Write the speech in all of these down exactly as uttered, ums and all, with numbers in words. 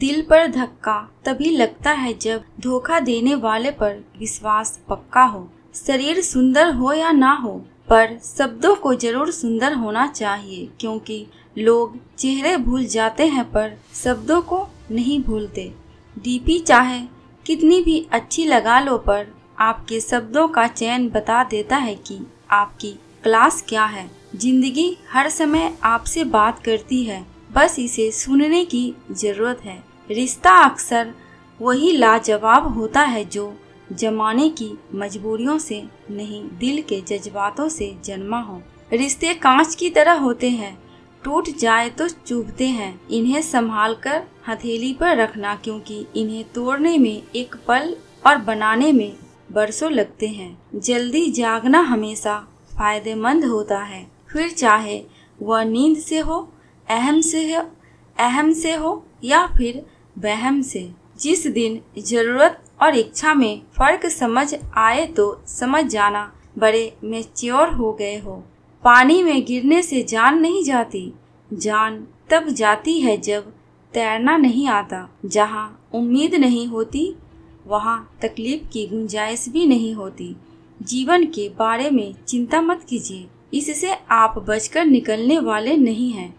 दिल पर धक्का तभी लगता है जब धोखा देने वाले पर विश्वास पक्का हो। शरीर सुंदर हो या ना हो, पर शब्दों को जरूर सुंदर होना चाहिए, क्योंकि लोग चेहरे भूल जाते हैं पर शब्दों को नहीं भूलते। डीपी चाहे कितनी भी अच्छी लगा लो, पर आपके शब्दों का चयन बता देता है कि आपकी क्लास क्या है। जिंदगी हर समय आपसे बात करती है, बस इसे सुनने की जरूरत है। रिश्ता अक्सर वही लाजवाब होता है जो जमाने की मजबूरियों से नहीं, दिल के जज्बातों से जन्मा हो। रिश्ते कांच की तरह होते हैं, टूट जाए तो चुभते हैं। इन्हें संभालकर हथेली पर रखना, क्योंकि इन्हें तोड़ने में एक पल और बनाने में बरसों लगते हैं। जल्दी जागना हमेशा फायदेमंद होता है, फिर चाहे वह नींद से हो, अहम से हो, अहम से हो या फिर वहम से। जिस दिन जरूरत और इच्छा में फर्क समझ आए तो समझ जाना बड़े मैच्योर हो गए हो। पानी में गिरने से जान नहीं जाती, जान तब जाती है जब तैरना नहीं आता। जहाँ उम्मीद नहीं होती वहाँ तकलीफ की गुंजाइश भी नहीं होती। जीवन के बारे में चिंता मत कीजिए, इससे आप बचकर निकलने वाले नहीं हैं।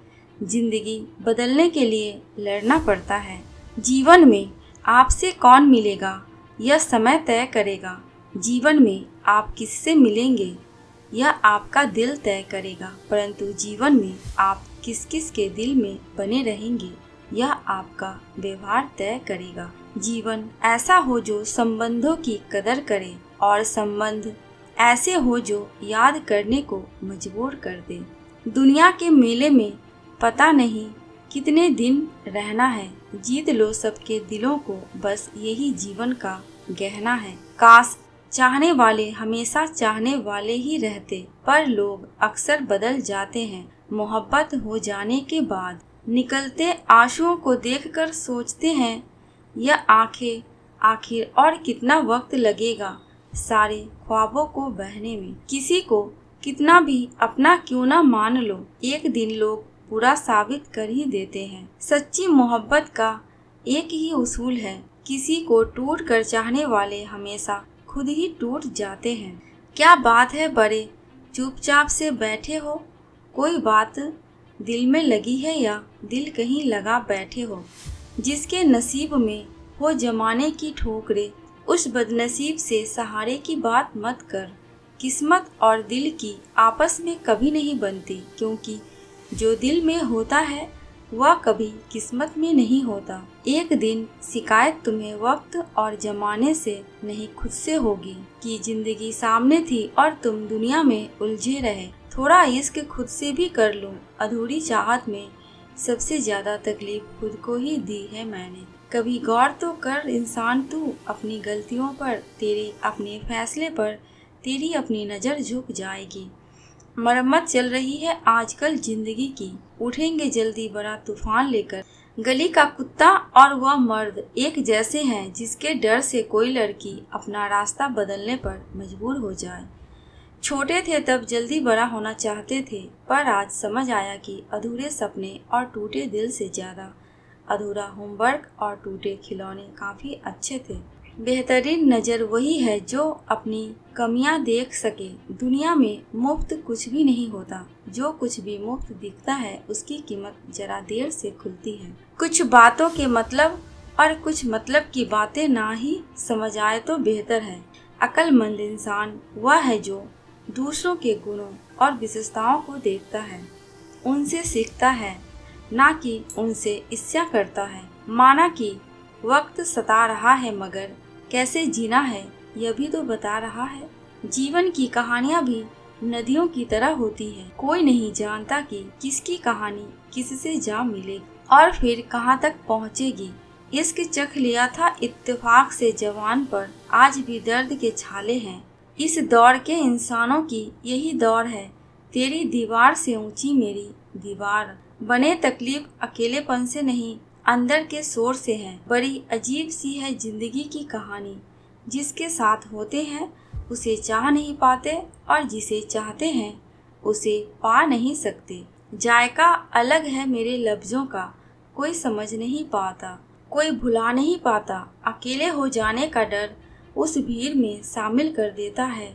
जिंदगी बदलने के लिए लड़ना पड़ता है। जीवन में आपसे कौन मिलेगा यह समय तय करेगा, जीवन में आप किससे मिलेंगे यह आपका दिल तय करेगा, परंतु जीवन में आप किस किस के दिल में बने रहेंगे यह आपका व्यवहार तय करेगा। जीवन ऐसा हो जो संबंधों की कदर करे, और संबंध ऐसे हो जो याद करने को मजबूर कर दे। दुनिया के मेले में पता नहीं कितने दिन रहना है, जीत लो सबके दिलों को, बस यही जीवन का गहना है। काश चाहने वाले हमेशा चाहने वाले ही रहते, पर लोग अक्सर बदल जाते हैं। मोहब्बत हो जाने के बाद निकलते आंसुओं को देखकर सोचते हैं, यह आंखें आखिर और कितना वक्त लगेगा सारे ख्वाबों को बहने में। किसी को कितना भी अपना क्यों ना मान लो, एक दिन लोग पूरा साबित कर ही देते हैं। सच्ची मोहब्बत का एक ही उसूल है, किसी को टूट कर चाहने वाले हमेशा खुद ही टूट जाते हैं। क्या बात है बड़े चुपचाप से बैठे हो, कोई बात दिल में लगी है या दिल कहीं लगा बैठे हो। जिसके नसीब में हो जमाने की ठोकरें, उस बदनसीब से सहारे की बात मत कर। किस्मत और दिल की आपस में कभी नहीं बनती, क्योंकि जो दिल में होता है वह कभी किस्मत में नहीं होता। एक दिन शिकायत तुम्हें वक्त और जमाने से नहीं खुद से होगी कि जिंदगी सामने थी और तुम दुनिया में उलझे रहे। थोड़ा इश्क खुद से भी कर लो, अधूरी चाहत में सबसे ज्यादा तकलीफ खुद को ही दी है मैंने। कभी गौर तो कर इंसान तू अपनी गलतियों पर, तेरे अपने फैसले पर तेरी अपनी नज़र झुक जाएगी। मरम्मत चल रही है आजकल जिंदगी की, उठेंगे जल्दी बड़ा तूफान लेकर। गली का कुत्ता और वह मर्द एक जैसे हैं, जिसके डर से कोई लड़की अपना रास्ता बदलने पर मजबूर हो जाए। छोटे थे तब जल्दी बड़ा होना चाहते थे, पर आज समझ आया कि अधूरे सपने और टूटे दिल से ज़्यादा अधूरा होमवर्क और टूटे खिलौने काफ़ी अच्छे थे। बेहतरीन नज़र वही है जो अपनी कमियां देख सके। दुनिया में मुफ्त कुछ भी नहीं होता, जो कुछ भी मुफ्त दिखता है उसकी कीमत जरा देर से खुलती है। कुछ बातों के मतलब और कुछ मतलब की बातें ना ही समझ आए तो बेहतर है। अक्लमंद इंसान वह है जो दूसरों के गुणों और विशेषताओं को देखता है, उनसे सीखता है, ना कि उनसे ईर्ष्या करता है। माना कि वक्त सता रहा है, मगर कैसे जीना है यह भी तो बता रहा है। जीवन की कहानियाँ भी नदियों की तरह होती है, कोई नहीं जानता कि किसकी कहानी किससे जा मिलेगी और फिर कहाँ तक पहुँचेगी। इश्क चख लिया था इत्तेफाक से जवान पर, आज भी दर्द के छाले हैं इस दौर के इंसानों की। यही दौर है तेरी दीवार से ऊंची मेरी दीवार, बने तकलीफ अकेलेपन से नहीं, अंदर के शोर से है। बड़ी अजीब सी है जिंदगी की कहानी, जिसके साथ होते हैं उसे चाह नहीं पाते, और जिसे चाहते हैं उसे पा नहीं सकते। जायका अलग है मेरे लफ्ज़ों का, कोई समझ नहीं पाता, कोई भुला नहीं पाता। अकेले हो जाने का डर उस भीड़ में शामिल कर देता है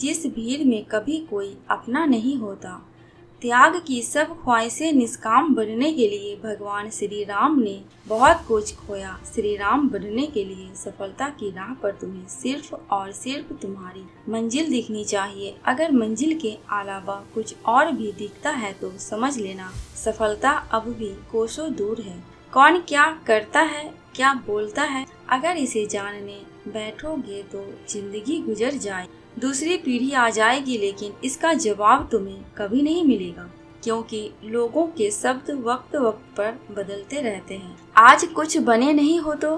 जिस भीड़ में कभी कोई अपना नहीं होता। त्याग की सब ख्वाहिशें निष्काम बनने के लिए भगवान श्री राम ने बहुत कुछ खोया। श्री राम बनने के लिए सफलता की राह पर तुम्हें सिर्फ और सिर्फ तुम्हारी मंजिल दिखनी चाहिए। अगर मंजिल के अलावा कुछ और भी दिखता है तो समझ लेना सफलता अब भी कोसों दूर है। कौन क्या करता है, क्या बोलता है, अगर इसे जानने बैठोगे तो जिंदगी गुजर जाए, दूसरी पीढ़ी आ जाएगी, लेकिन इसका जवाब तुम्हें कभी नहीं मिलेगा क्योंकि लोगों के शब्द वक्त वक्त पर बदलते रहते हैं। आज कुछ बने नहीं हो तो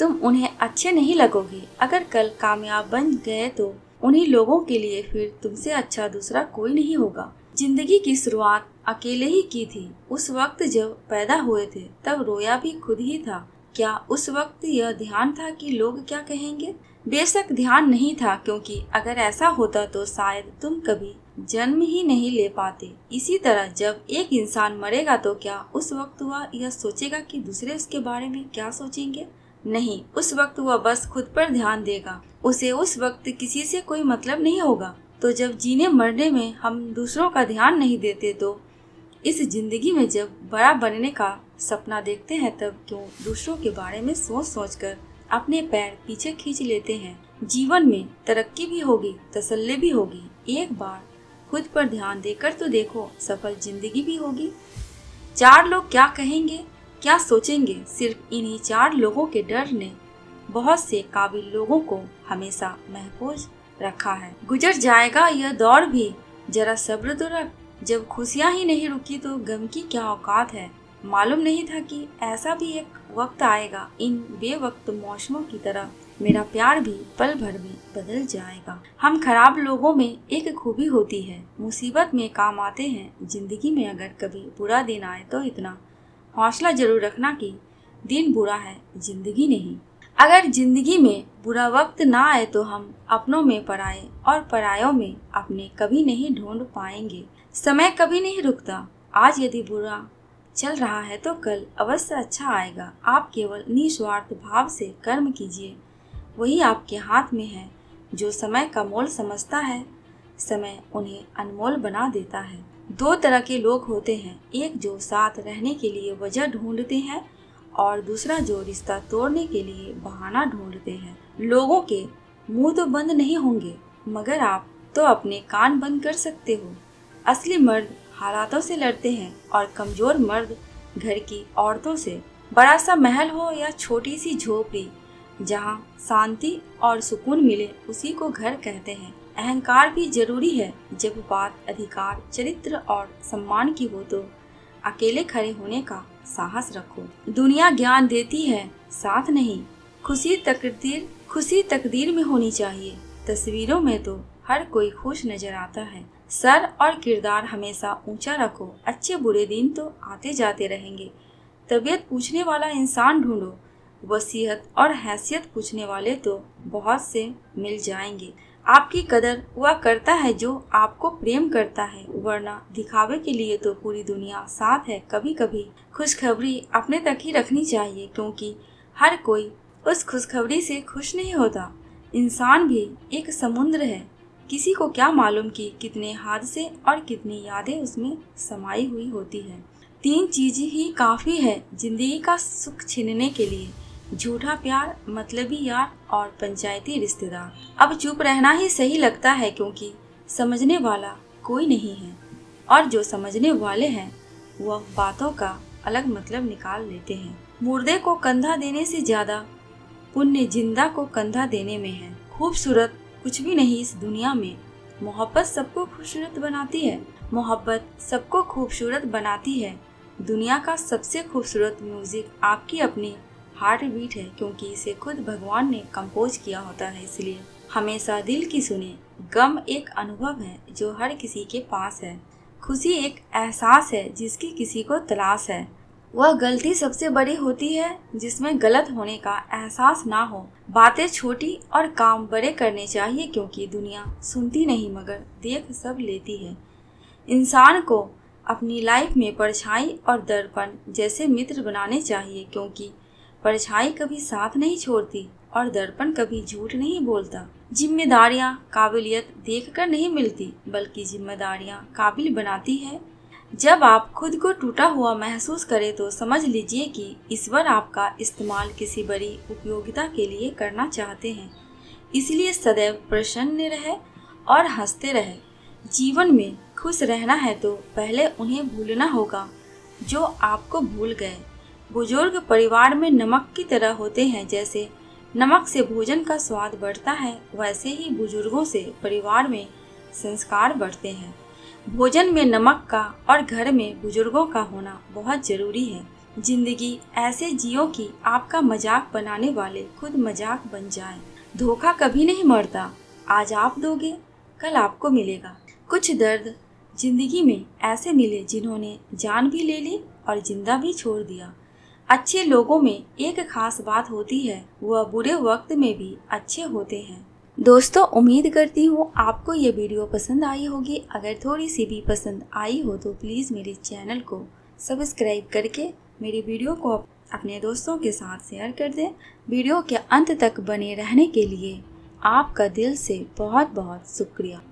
तुम उन्हें अच्छे नहीं लगोगे, अगर कल कामयाब बन गए तो उन्हीं लोगों के लिए फिर तुमसे अच्छा दूसरा कोई नहीं होगा। जिंदगी की शुरुआत अकेले ही की थी। उस वक्त जब पैदा हुए थे तब रोया भी खुद ही था। क्या उस वक्त यह ध्यान था कि लोग क्या कहेंगे? बेशक ध्यान नहीं था, क्योंकि अगर ऐसा होता तो शायद तुम कभी जन्म ही नहीं ले पाते। इसी तरह जब एक इंसान मरेगा तो क्या उस वक्त वह यह सोचेगा कि दूसरे उसके बारे में क्या सोचेंगे? नहीं, उस वक्त वह बस खुद पर ध्यान देगा। उसे उस वक्त किसी से कोई मतलब नहीं होगा। तो जब जीने मरने में हम दूसरों का ध्यान नहीं देते तो इस जिंदगी में जब बड़ा बनने का सपना देखते हैं तब क्यों दूसरों के बारे में सोच सोच कर अपने पैर पीछे खींच लेते हैं। जीवन में तरक्की भी होगी, तसल्ली भी होगी। एक बार खुद पर ध्यान देकर तो देखो, सफल जिंदगी भी होगी। चार लोग क्या कहेंगे, क्या सोचेंगे, सिर्फ इन्हीं चार लोगों के डर ने बहुत से काबिल लोगों को हमेशा महफूज रखा है। गुजर जाएगा यह दौर भी, जरा सब्र तो रख। जब खुशियाँ ही नहीं रुकी तो गम की क्या औकात है। मालूम नहीं था कि ऐसा भी एक वक्त आएगा। इन बेवक्त मौसमों की तरह मेरा प्यार भी पल भर में बदल जाएगा। हम खराब लोगों में एक खूबी होती है, मुसीबत में काम आते हैं। जिंदगी में अगर कभी बुरा दिन आए तो इतना हौसला जरूर रखना कि दिन बुरा है, जिंदगी नहीं। अगर जिंदगी में बुरा वक्त ना आए तो हम अपनों में पराए और परायों में अपने कभी नहीं ढूंढ पाएंगे। समय कभी नहीं रुकता। आज यदि बुरा चल रहा है तो कल अवश्य अच्छा आएगा। आप केवल निस्वार्थ भाव से कर्म कीजिए, वही आपके हाथ में है। जो समय का मोल समझता है, समय उन्हें अनमोल बना देता है। दो तरह के लोग होते हैं, एक जो साथ रहने के लिए वजह ढूंढते हैं और दूसरा जो रिश्ता तोड़ने के लिए बहाना ढूंढते हैं। लोगों के मुंह तो बंद नहीं होंगे, मगर आप तो अपने कान बंद कर सकते हो। असली मर्द हालातों से लड़ते हैं और कमजोर मर्द घर की औरतों से। बड़ा सा महल हो या छोटी सी झोपड़ी, जहाँ शांति और सुकून मिले उसी को घर कहते हैं। अहंकार भी जरूरी है। जब बात अधिकार, चरित्र और सम्मान की हो तो अकेले खड़े होने का साहस रखो। दुनिया ज्ञान देती है, साथ नहीं। खुशी तकदीर खुशी तकदीर में होनी चाहिए। तस्वीरों में तो हर कोई खुश नजर आता है। सर और किरदार हमेशा ऊंचा रखो। अच्छे बुरे दिन तो आते जाते रहेंगे। तबीयत पूछने वाला इंसान ढूंढो। वसीयत और हैसियत पूछने वाले तो बहुत से मिल जाएंगे। आपकी कदर वह करता है जो आपको प्रेम करता है, वरना दिखावे के लिए तो पूरी दुनिया साथ है। कभी कभी खुशखबरी अपने तक ही रखनी चाहिए, क्योंकि हर कोई उस खुशखबरी से खुश नहीं होता। इंसान भी एक समुद्र है, किसी को क्या मालूम कि कितने हादसे और कितनी यादें उसमें समाई हुई होती है। तीन चीज ही काफ़ी है जिंदगी का सुख छीनने के लिए, झूठा प्यार, मतलबी यार और पंचायती रिश्तेदार। अब चुप रहना ही सही लगता है, क्योंकि समझने वाला कोई नहीं है और जो समझने वाले हैं वह बातों का अलग मतलब निकाल लेते हैं। मुर्दे को कंधा देने से ज़्यादा पुण्य जिंदा को कंधा देने में है। खूबसूरत कुछ भी नहीं इस दुनिया में। मोहब्बत सबको खूबसूरत बनाती है, मोहब्बत सबको खूबसूरत बनाती है। दुनिया का सबसे खूबसूरत म्यूजिक आपकी अपनी हार्ट बीट है, क्योंकि इसे खुद भगवान ने कंपोज किया होता है। इसलिए हमेशा दिल की सुने। गम एक अनुभव है जो हर किसी के पास है। खुशी एक एहसास है जिसकी किसी को तलाश है। वह गलती सबसे बड़ी होती है जिसमें गलत होने का एहसास ना हो। बातें छोटी और काम बड़े करने चाहिए, क्योंकि दुनिया सुनती नहीं मगर देख सब लेती है। इंसान को अपनी लाइफ में परछाई और दर्पण जैसे मित्र बनाने चाहिए, क्योंकि परछाई कभी साथ नहीं छोड़ती और दर्पण कभी झूठ नहीं बोलता। जिम्मेदारियाँ काबिलियत देखकर नहीं मिलती, बल्कि जिम्मेदारियाँ काबिल बनाती है। जब आप खुद को टूटा हुआ महसूस करें तो समझ लीजिए कि ईश्वर आपका इस्तेमाल किसी बड़ी उपयोगिता के लिए करना चाहते हैं। इसलिए सदैव प्रसन्न रहे और हंसते रहे। जीवन में खुश रहना है तो पहले उन्हें भूलना होगा जो आपको भूल गए। बुजुर्ग परिवार में नमक की तरह होते हैं। जैसे नमक से भोजन का स्वाद बढ़ता है, वैसे ही बुजुर्गों से परिवार में संस्कार बढ़ते हैं। भोजन में नमक का और घर में बुजुर्गों का होना बहुत ज़रूरी है। जिंदगी ऐसे जियो कि आपका मजाक बनाने वाले खुद मजाक बन जाए। धोखा कभी नहीं मरता। आज आप दोगे, कल आपको मिलेगा। कुछ दर्द जिंदगी में ऐसे मिले जिन्होंने जान भी ले ली और जिंदा भी छोड़ दिया। अच्छे लोगों में एक खास बात होती है, वह बुरे वक्त में भी अच्छे होते हैं। दोस्तों, उम्मीद करती हूँ आपको ये वीडियो पसंद आई होगी। अगर थोड़ी सी भी पसंद आई हो तो प्लीज़ मेरे चैनल को सब्सक्राइब करके मेरी वीडियो को अपने दोस्तों के साथ शेयर कर दें। वीडियो के अंत तक बने रहने के लिए आपका दिल से बहुत बहुत शुक्रिया।